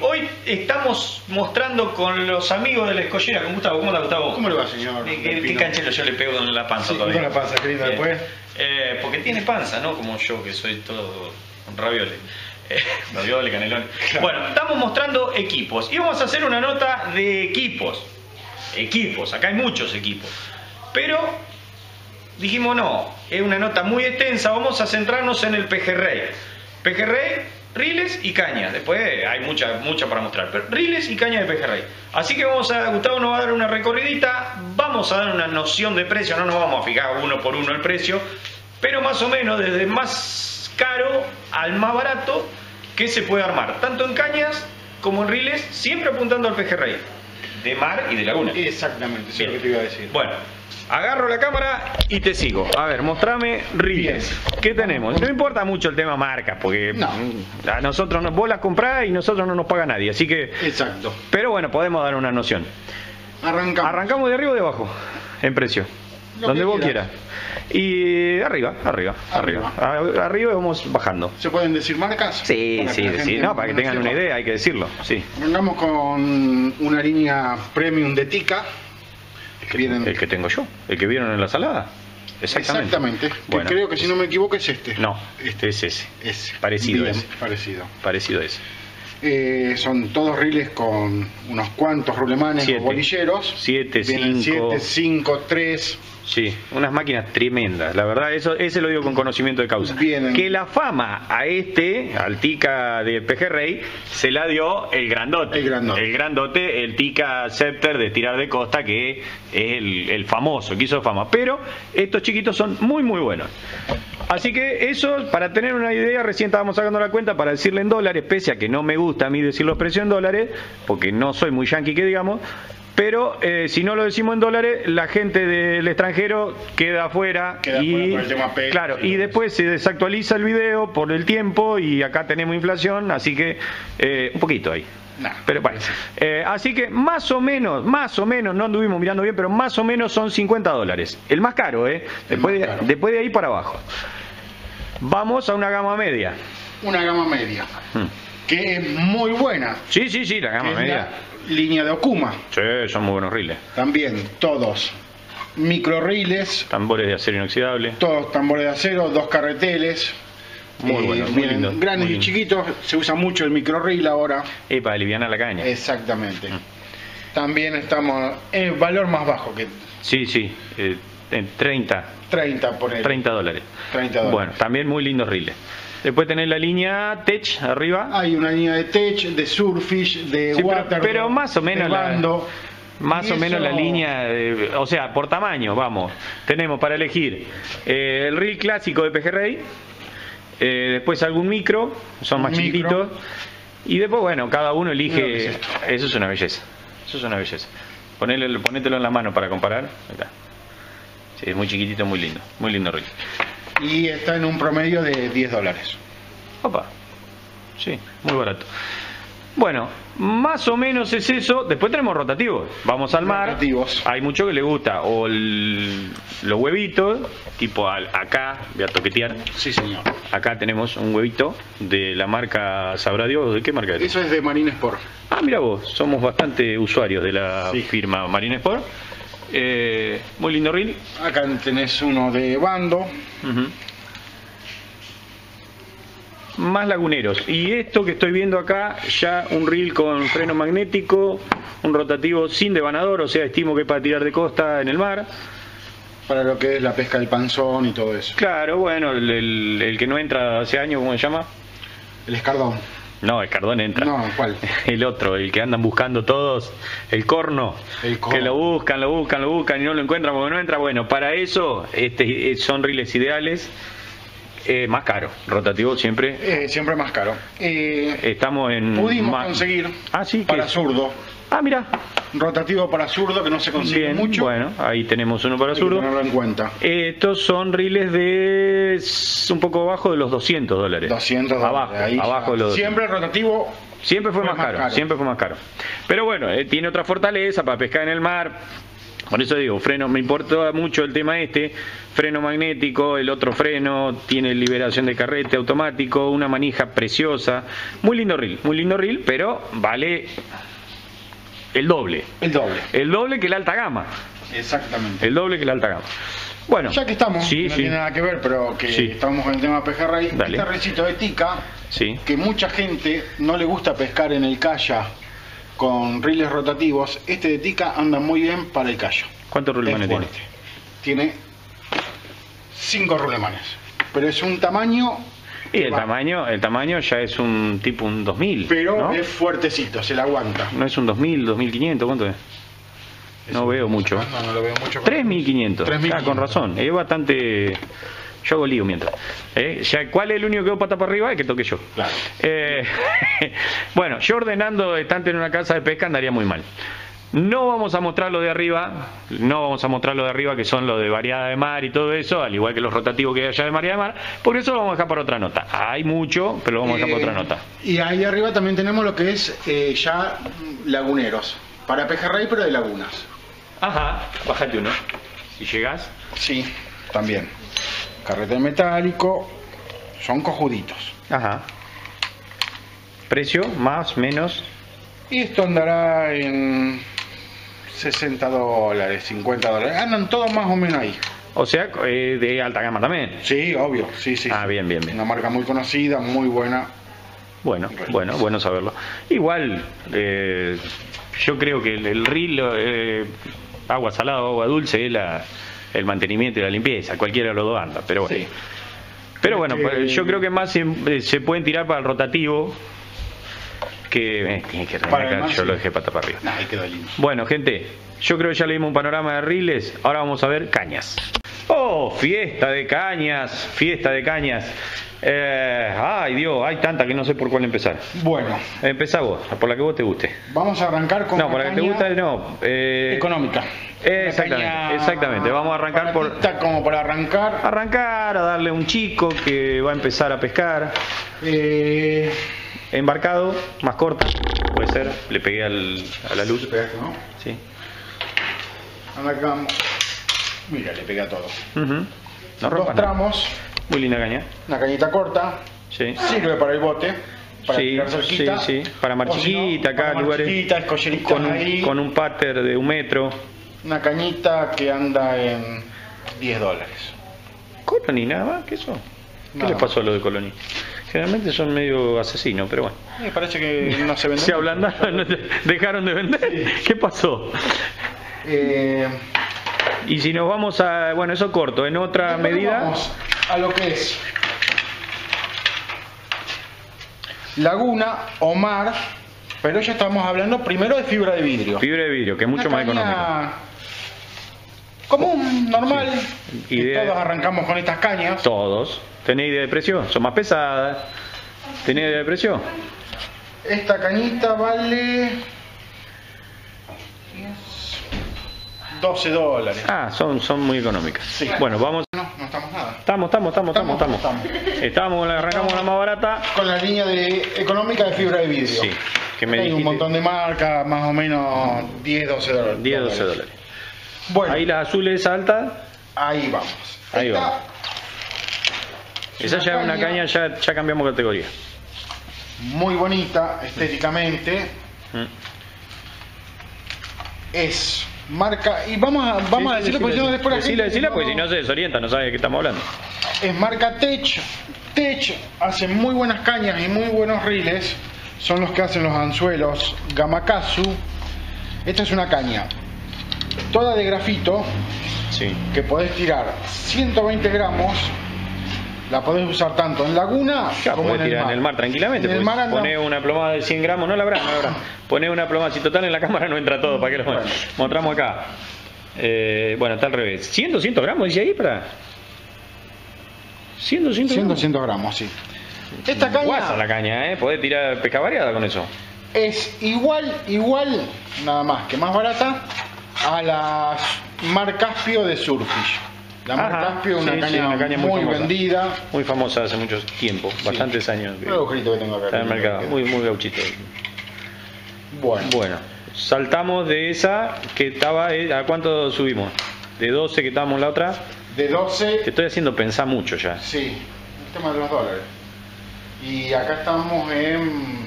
Hoy estamos mostrando con los amigos de la escollera, con Gustavo. ¿Cómo está, Gustavo? ¿Cómo le va, señor? ¿Qué canchelo yo le pego en la panza, sí, todavía? Con la panza, qué lindo después. Porque tiene panza, ¿no? Como yo, que soy todo un raviole. Raviole, canelón. Claro. Bueno, estamos mostrando equipos. Y vamos a hacer una nota de equipos. Equipos, acá hay muchos equipos. Pero dijimos no, es una nota muy extensa, vamos a centrarnos en el pejerrey. Pejerrey, riles y cañas. Después hay mucha para mostrar, pero riles y cañas de pejerrey. Así que Gustavo nos va a dar una recorridita, vamos a dar una noción de precio, no nos vamos a fijar uno por uno el precio, pero más o menos desde más caro al más barato que se puede armar, tanto en cañas como en riles, siempre apuntando al pejerrey, de mar y de laguna. Exactamente, eso es lo que te iba a decir. Bueno, agarro la cámara y te sigo. A ver, mostrame riles. Bien. ¿Qué tenemos? No importa mucho el tema marcas, porque no. A nosotros vos las comprás y nosotros no nos paga nadie, así que. Exacto. Pero bueno, podemos dar una noción. Arrancamos de arriba o de abajo, en precio. Lo donde vos quieras. Y arriba y vamos bajando. ¿Se pueden decir marcas? Sí, sí, sí. No, para que tengan una idea hay que decirlo. Sí. Arrancamos con una línea premium de Tica. El que tengo yo, el que vieron en la salada. Exactamente. Bueno, creo que si no me equivoco es este. No, este es ese. Parecido a ese. Parecido a ese. Son todos riles con unos cuantos rulemanes o bolilleros. 7, 5, 3. Sí, unas máquinas tremendas. La verdad, eso ese lo digo con conocimiento de causa. Vienen. Que la fama a al Tica de pejerrey, se la dio el grandote. El Tica Scepter de tirar de costa, que es el famoso, que hizo fama. Pero estos chiquitos son muy, muy buenos. Así que eso, para tener una idea, recién estábamos sacando la cuenta para decirle en dólares, pese a que no me gusta a mí decir los precios en dólares, porque no soy muy yanqui que digamos, pero si no lo decimos en dólares, la gente del extranjero queda afuera. Por el tema peso, claro, y después se desactualiza el video por el tiempo y acá tenemos inflación, así que un poquito ahí. Nah, pero bueno, así que más o menos, no anduvimos mirando bien, pero más o menos son $50. El más caro, después de ahí para abajo. Vamos a una gama media. Una gama media. Que es muy buena. Sí, sí, sí, la gama media. La línea de Okuma. Sí, son muy buenos riles. También, todos. Micro riles. Tambores de acero inoxidable. Todos tambores de acero, dos carreteles. Muy buenos, muy lindos. Grandes y chiquitos, se usa mucho el micro reel ahora. Y para aliviar la caña. Exactamente. También estamos en valor más bajo que. Sí, sí, en 30. 30 por el. $30. $30. Bueno, también muy lindos riles. Después tenés la línea Tech arriba. Hay una línea de Tech, de Surfish, de Water. Pero más o menos la línea, o sea, por tamaño, vamos. Tenemos para elegir el reel clásico de pejerrey. Después algún micro, son más chiquititos. Y después, bueno, cada uno elige. Es eso es una belleza. Eso es una belleza. Ponételo en la mano para comparar. Acá. Sí, es muy chiquitito, muy lindo. Muy lindo reel. Y está en un promedio de $10. Opa. Sí, muy barato. Bueno, más o menos es eso. Después tenemos rotativos. Vamos al mar. Rotativos. Hay mucho que le gusta. O los huevitos, tipo acá, voy a toquetear. Sí, señor. Acá tenemos un huevito de la marca, sabrá Dios, ¿de qué marca es? Eso es de Marine Sport. Ah, mira vos, somos bastante usuarios de la firma Marine Sport. Muy lindo reel. Acá tenés uno de bando. Más laguneros. Y esto que estoy viendo acá, ya un reel con freno magnético, un rotativo sin devanador, o sea, estimo que para tirar de costa en el mar. Para lo que es la pesca del panzón y todo eso. Claro, bueno, el que no entra hace años, ¿cómo se llama? El escardón. No, el escardón entra. No, ¿cuál? El otro, el que andan buscando todos, el corno. El corno. Que lo buscan y no lo encuentran porque no entra. Bueno, para eso son reels ideales. Más caro, rotativo siempre. Siempre más caro. Estamos en. Pudimos conseguir para zurdo Ah, mira. Rotativo para zurdo, que no se consigue bien, mucho. Bueno, ahí tenemos uno para hay zurdo. Que tenerlo en cuenta. Estos son riles de un poco abajo de los $200. Abajo de los siempre 200. El rotativo siempre fue más caro, siempre fue más caro. Pero bueno, tiene otra fortaleza para pescar en el mar. Por eso digo, freno, me importa mucho el tema este, freno magnético, el otro freno, tiene liberación de carrete automático, una manija preciosa, muy lindo reel, pero vale el doble. El doble. El doble que la alta gama. Exactamente. El doble que la alta gama. Bueno. Ya que estamos, sí, no tiene nada que ver, pero que sí, estamos con el tema de pejerrey, este recito de tica, sí, que mucha gente no le gusta pescar en el kayak con riles rotativos, este de tica anda muy bien para el callo. ¿Cuántos rulemanes tiene? Tiene 5 rulemanes, pero es un tamaño... Y el tamaño ya es un tipo un 2000, pero ¿no? Es fuertecito, se la aguanta. ¿No es un 2000, 2500? ¿Cuánto es? No veo mucho. No lo veo mucho. 3500. Ah, con razón, es bastante... Yo hago lío mientras. Ya, ¿cuál es el único que hago pata para arriba? Es que toque yo. Claro. Bueno, yo ordenando estante en una casa de pesca andaría muy mal. No vamos a mostrar lo de arriba, que son los de variada de mar y todo eso, al igual que los rotativos que hay allá de variada de mar, por eso lo vamos a dejar para otra nota. Hay mucho, pero lo vamos a dejar para otra nota. Y ahí arriba también tenemos lo que es ya laguneros, para pejerrey pero de lagunas. Ajá, bájate uno. ¿Y llegás? Sí, también. Carrete metálico, son cojuditos. Ajá. ¿Precio? ¿Más? ¿Menos? Y esto andará en $60, $50. Andan todos más o menos ahí. O sea, de alta gama también. Sí, obvio. Sí, sí. Ah, bien, bien, bien. Una marca muy conocida, muy buena. Bueno, bueno, bueno saberlo. Igual, yo creo que el reel, agua salada o agua dulce, es la... el mantenimiento y la limpieza, cualquiera de los dos anda, pero bueno. Sí. Pero bueno, yo creo que más se pueden tirar para el rotativo que... tiene que remarcar, yo lo dejé pata para arriba. Nah, ahí quedó lindo. Bueno, gente, yo creo que ya le dimos un panorama de reels, ahora vamos a ver cañas. ¡Oh, fiesta de cañas! Fiesta de cañas. Ay Dios, hay tanta que no sé por cuál empezar. Bueno. Empezá vos, por la que vos te guste. Vamos a arrancar con... No, por la que te gusta no. Económica. Exactamente, exactamente. Vamos a arrancar por... Como para arrancar. Arrancar, a darle a un chico que va a empezar a pescar. Embarcado, más corta, puede ser. Le pegué a la luz. Le pegaste, ¿no? Sí. Arrancamos. Mira, le pegué a todo. No rompa, dos tramos. Muy linda caña. Una cañita corta. Sí. Sirve para el bote. Para tirar cerquita. Sí, sí. Para mar chiquita, acá para lugares. Marchiquita, escollerita con un pater de 1 metro. Una cañita que anda en $10. Colony, nada más que eso. ¿Qué les pasó a lo de Colony? Generalmente son medio asesinos, pero bueno. Me parece que no se venden. Se ablandaron, no dejaron de vender. Sí. ¿Qué pasó? Y si nos vamos a... Bueno, eso corto. En otra medida... Vamos a lo que es laguna o mar, pero ya estamos hablando primero de fibra de vidrio. Fibra de vidrio, que es mucho más económica. Común, normal. Sí. Y todos arrancamos con estas cañas. Todos. ¿Tenés idea de precio? Son más pesadas. ¿Tenés idea de precio? Esta cañita vale... $12. Ah, son muy económicas. Sí. Bueno, vamos. No estamos nada. Estamos, arrancamos la más barata. Con la línea económica de fibra de vidrio. Sí. Que me hay dijiste... un montón de marcas, más o menos $10, $12. $10, $12. Bueno. Ahí las azules altas. Ahí vamos. Ahí vamos. Esa ya es una caña, ya cambiamos categoría. Muy bonita estéticamente. Es marca, y vamos a decirlo porque yo después porque si no se desorienta, no sabe de qué estamos hablando. Es marca Tech. Tech hace muy buenas cañas y muy buenos reels. Son los que hacen los anzuelos Gamakazu. Esta es una caña toda de grafito, sí, que podés tirar 120 gramos. La podés usar tanto en laguna como en el mar. En el mar tranquilamente. En el mar poné una plomada de 100 gramos, no la habrá. Poné una plomada, si total en la cámara no entra todo, ¿para qué lo mostramos acá? Bueno, está al revés. 100, 200 gramos, dice ahí, para 100, 200 gramos. 100, 200 gramos, sí. Esta caña... Guasa la caña, ¿eh? Podés tirar pesca variada con eso. es igual, nada más que más barata, a la Mar Caspio de Surfish. La Mar Caspio es una caña muy, muy vendida. Muy famosa hace mucho tiempo, bastantes años. Un agujerito que tengo acá. Está en el mercado, muy, muy gauchito. Bueno, saltamos de esa que estaba... ¿A cuánto subimos? De 12 que estábamos la otra. De 12... Te estoy haciendo pensar mucho ya. Sí, el tema de los dólares. Y acá estamos en...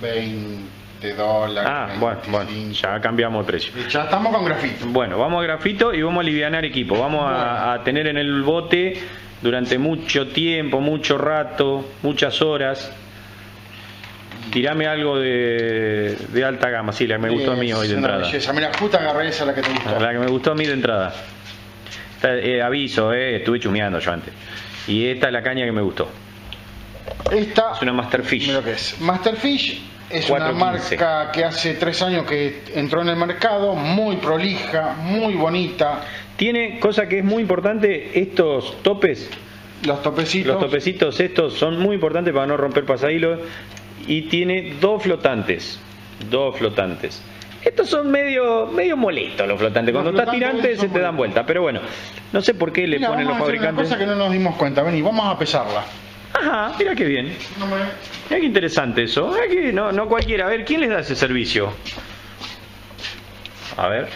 20 dólares. Ah, 25. Bueno, ya cambiamos de precio. Ya estamos con grafito. Bueno, vamos a grafito y vamos a alivianar equipo. Vamos a tener en el bote durante mucho tiempo, mucho rato, muchas horas. Tirame algo de alta gama, sí, la que me gustó a mí hoy de entrada. Mira, justo agarré esa, la que te gustó. La que me gustó a mí de entrada. Esta, aviso, estuve chumeando yo antes. Y esta es la caña que me gustó. Esta es una Master Fish. Lo que es. Master Fish es una marca que hace 3 años que entró en el mercado, muy prolija, muy bonita. Tiene, cosa que es muy importante, estos topes. Los topecitos. Los topecitos estos son muy importantes para no romper pasahilos. Y tiene 2 flotantes. Estos son medio molestos los flotantes. Cuando estás tirante se te dan vuelta. Pero bueno, no sé por qué le ponen los fabricantes. Una cosa que no nos dimos cuenta. Vení, vamos a pesarla. Ajá, mira qué bien. Mira qué interesante eso. No cualquiera. A ver, ¿quién les da ese servicio? A ver.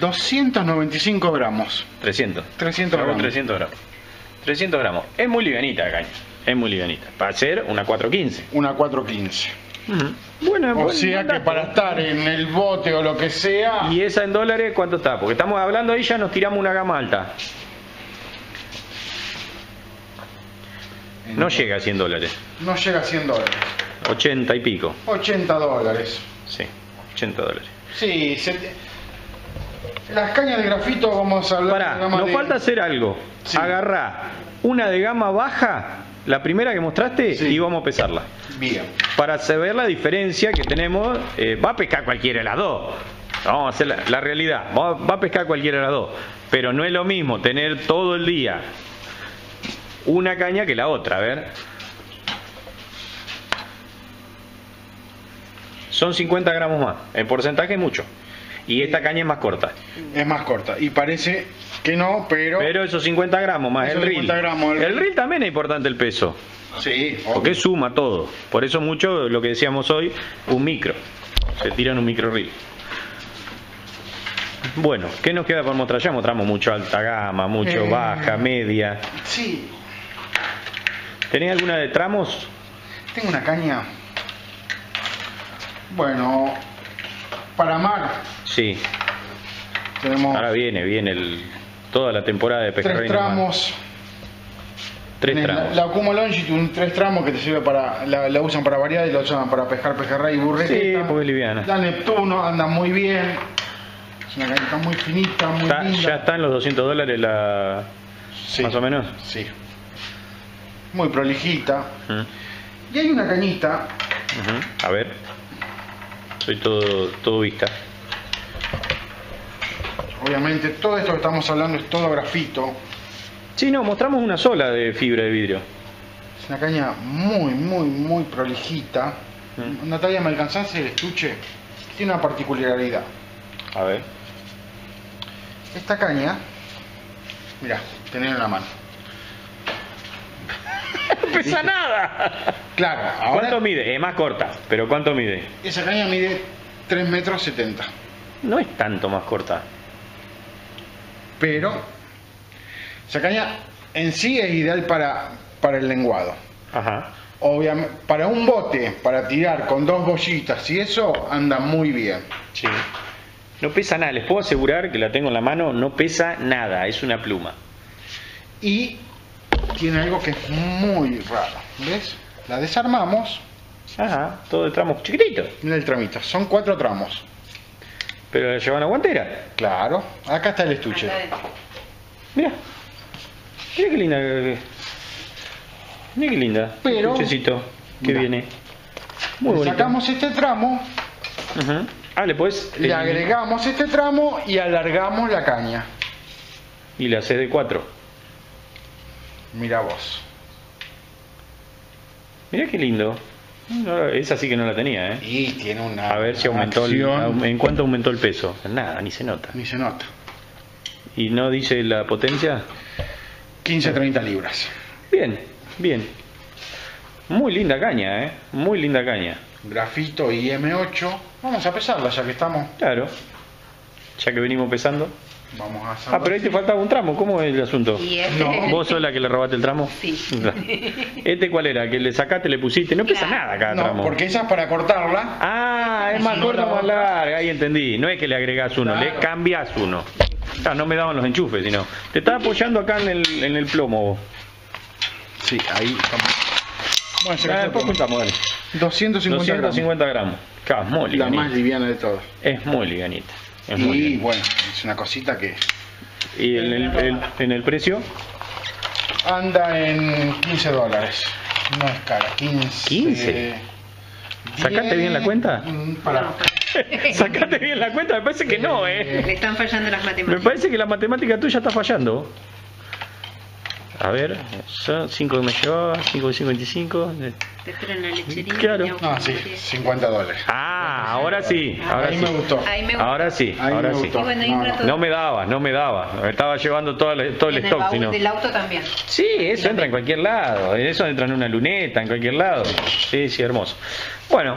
295 gramos. 300. 300 gramos. 300 gramos. 300 gramos. Es muy livianita la caña. Es muy livianita. Para hacer una 415. Una 415. Bueno, o sea que para estar en el bote o lo que sea. ¿Y esa en dólares cuánto está? Porque estamos hablando ahí, ya nos tiramos una gama alta. No llega a 100 dólares. No llega a 100 dólares. 80 y pico. 80 dólares. Sí, 80 dólares. Sí, las cañas de grafito vamos a hablar. Pará, nos falta hacer algo. Sí. Agarrá una de gama baja, la primera que mostraste, y vamos a pesarla. Bien. Para saber la diferencia que tenemos, va a pescar cualquiera de las dos. Vamos a hacer la realidad. Va a pescar cualquiera de las dos. Pero no es lo mismo tener todo el día una caña que la otra. A ver. Son 50 gramos más. En porcentaje es mucho. Y esta caña es más corta. Es más corta. Y parece que no, pero... Pero esos 50 gramos más el reel. El reel también es importante el peso. Sí. Porque obvio. Suma todo. Por eso mucho, lo que decíamos hoy, un micro. Se tiran un micro reel. Bueno, ¿qué nos queda por mostrar? Ya mostramos mucho alta gama, mucho baja, media. Sí. ¿Tenés alguna de tramos? Tengo una caña. Bueno, para mar. Sí. Tenemos ahora viene toda la temporada de pesca. 3 tramos. 3 tramos. La Okuma Longitud, 3 tramos que te sirve para... La usan para variedad y la usan para pescar pejerrey y burrejeta. Sí, porque es liviana. La Neptuno anda muy bien. Es una cañita muy finita, muy linda. Ya está en los 200 dólares la... Sí, más o menos. Sí. Muy prolijita. Y hay una cañita. A ver. Soy todo vista. Obviamente, todo esto que estamos hablando es todo grafito. Sí, no, mostramos una sola de fibra de vidrio. Es una caña muy, muy, muy prolijita. Natalia, ¿me alcanzás el estuche? Tiene una particularidad. A ver. Esta caña, mirá, tenés en la mano. No pesa nada. Claro, ahora... ¿Cuánto mide? Es más corta, pero ¿cuánto mide? Esa caña mide 3,70 metros. No es tanto más corta. Pero esa caña en sí es ideal para el lenguado. Ajá. Obviamente, para un bote, para tirar con 2 bollitas y eso, anda muy bien. Sí. No pesa nada, les puedo asegurar que la tengo en la mano, no pesa nada, es una pluma. Y tiene algo que es muy raro, ¿ves? La desarmamos. Ajá, todo el tramo chiquitito. Mira el tramito, son 4 tramos. Pero la llevan a guantera. Claro, acá está el estuche. Mira, mira qué linda. Mira qué linda. Pero, el estuchecito que viene. Muy bonito. Sacamos este tramo. Ajá. Pues le agregamos este tramo y alargamos la caña. Y la haces de 4. Mirá vos. Mirá qué lindo. No, esa sí que no la tenía, ¿eh? Y tiene una. A ver si aumentó el, ¿en cuánto aumentó el peso? Nada, ni se nota. Ni se nota. ¿Y no dice la potencia? 15-30 libras. Bien, bien. Muy linda caña, ¿eh? Muy linda caña. Grafito y M8. Vamos a pesarla ya que estamos. Claro. Ya que venimos pesando. Vamos a hacer. Ah, pero ahí te faltaba un tramo. ¿Cómo es el asunto? No. ¿Vos sos la que le robaste el tramo? Sí. ¿Este cuál era? ¿Que le sacaste, le pusiste? No pesa nada cada tramo. No, porque esa es para cortarla. Ah, es más corta, más larga. Ahí entendí. No es que le agregás uno, le cambiás uno. Claro, no me daban los enchufes, sino. Te estás apoyando acá en el plomo. Sí, ahí estamos. Bueno, después juntamos, dale. 250 gramos. Muy la más liviana de todas. Es muy livianita. Es y muy bueno, es una cosita que... ¿Y en el precio? Anda en $15. No es cara, 15. ¿15? ¿Sacaste bien la cuenta? Para. ¿Sacaste bien la cuenta? Me parece que no, ¿eh? Le están fallando las matemáticas. Me parece que la matemática tuya está fallando. A ver, son 5 que me llevaba, 5,55. Te espero en la lechería. Claro. Ah, sí, $50. Ah, ahora sí. Ahora ahí sí. Me gustó. Ahora sí, ahora sí. No me daba, no me daba. Me estaba llevando todo el stock. En el baúl del auto también. Sí, eso entra en cualquier lado. Eso entra en una luneta, en cualquier lado. Sí, sí, hermoso. Bueno,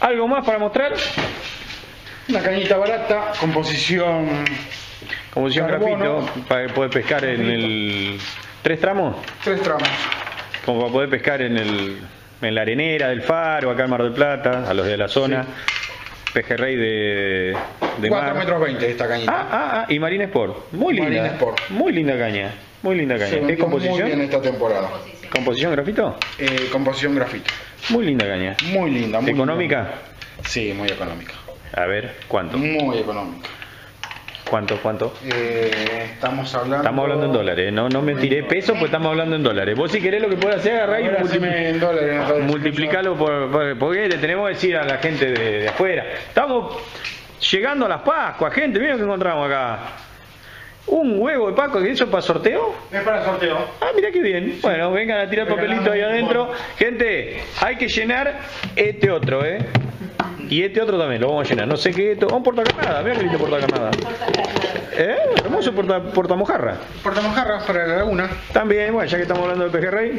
¿algo más para mostrar? Una cañita barata, composición... Composición grafito, para poder pescar en el... ¿Tres tramos? Tres tramos. Como para poder pescar en la arenera del Faro, acá en Mar del Plata, a los de la zona. Sí. Pejerrey de 4,20 metros esta cañita. Y Marine Sport. Muy linda. Marine Sport. Muy linda caña. Muy linda caña. ¿Es composición? Muy bien esta temporada. ¿Composición grafito? Composición grafito. Muy linda caña. Muy linda. Muy ¿económica? Linda. Sí, muy económica. A ver, ¿cuánto? Muy económica. ¿Cuánto? ¿Cuánto? Estamos hablando en dólares. No me tiré peso, pues estamos hablando en dólares. Vos si querés lo que podés hacer, agarrá y multiplicarlo porque le tenemos que decir a la gente de afuera. Estamos llegando a las Pascuas, gente. Miren lo que encontramos acá. Un huevo de Pascua, ¿eso es para sorteo? Es para sorteo. Ah, mirá qué bien. Sí. Bueno, vengan a tirar papelito ahí adentro. Gente, hay que llenar este otro, ¿eh? Y este otro también, lo vamos a llenar. No sé qué es esto. Un portacarnada, mirá que lindo portacarnada. ¿Eh? Hermoso portamojarra. Portamojarra para la laguna. También, bueno, ya que estamos hablando de pejerrey.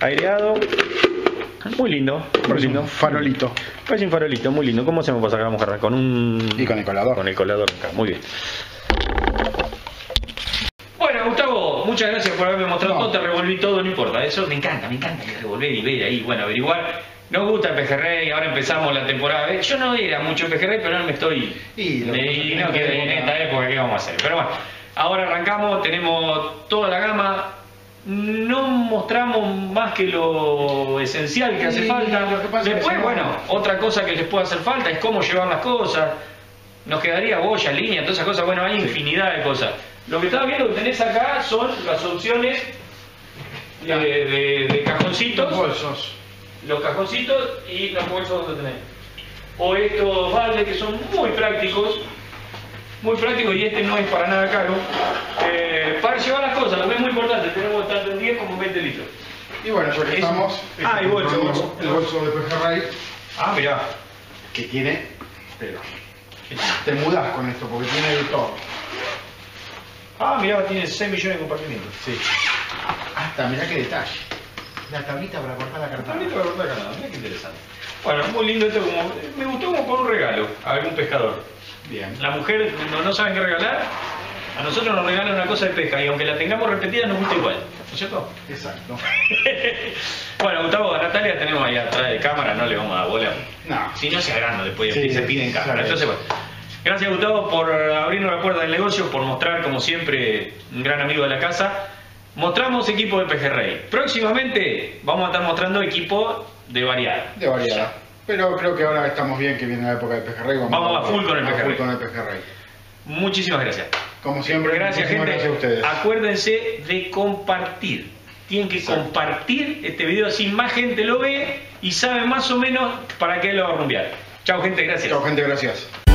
Aireado. Muy lindo. Muy lindo. Un farolito. Parece un farolito, muy lindo. ¿Cómo hacemos para sacar la mojarra? Con un... Y con el colador. Con el colador, muy bien. Bueno, Gustavo, muchas gracias por haberme mostrado todo. Te revolví todo, no importa. Eso me encanta revolver y ver ahí, bueno, averiguar. Nos gusta el pejerrey, ahora empezamos la temporada. Yo no era mucho pejerrey, pero no me estoy... Y no quedé en esta época, ¿qué vamos a hacer? Pero bueno, ahora arrancamos, tenemos toda la gama. No mostramos más que lo esencial que hace falta. Después, bueno, otra cosa que les puede hacer falta es cómo llevar las cosas. Nos quedaría boya, línea, todas esas cosas. Bueno, hay infinidad de cosas. Lo que estás viendo que tenés acá son las opciones de cajoncitos. Bolsos. Los cajoncitos y los bolsos donde tenés. O estos baldes que son muy prácticos. Muy prácticos y este no es para nada caro. Para llevar las cosas, lo que es muy importante, tenemos tanto en 10 como en 20 litros. Y bueno, ya que estamos... Ah, y bolso. El bolso de pejerrey. Ah, mirá. Que tiene... Pero... Te mudás con esto porque tiene de todo. Ah, mirá, tiene 6 millones de compartimientos. Sí. Hasta mirá qué detalle. La tablita para cortar la carnada. La tablita para cortar la carnada, mirá qué interesante. Bueno, muy lindo esto, como, me gustó como por un regalo a algún pescador. Bien. La mujer no saben qué regalar, a nosotros nos regalan una cosa de pesca y aunque la tengamos repetida nos gusta igual, ¿no es cierto? Exacto. Bueno, Gustavo, a Natalia tenemos ahí atrás de cámara, no le vamos a volar. No. Si no se agranda después, sí, se piden cámara. Entonces, bueno. Gracias, Gustavo, por abrirnos la puerta del negocio, por mostrar, como siempre, un gran amigo de la casa. Mostramos equipo de pejerrey. Próximamente vamos a estar mostrando equipo de variada. De variada. Pero creo que ahora estamos bien, que viene la época del pejerrey. Vamos a full con el pejerrey. Muchísimas gracias. Como siempre, gracias, gente. Gracias a ustedes. Acuérdense de compartir. Tienen que compartir este video, así más gente lo ve y sabe más o menos para qué lo va a rumbear. Chao, gente, gracias. Chao, gente, gracias.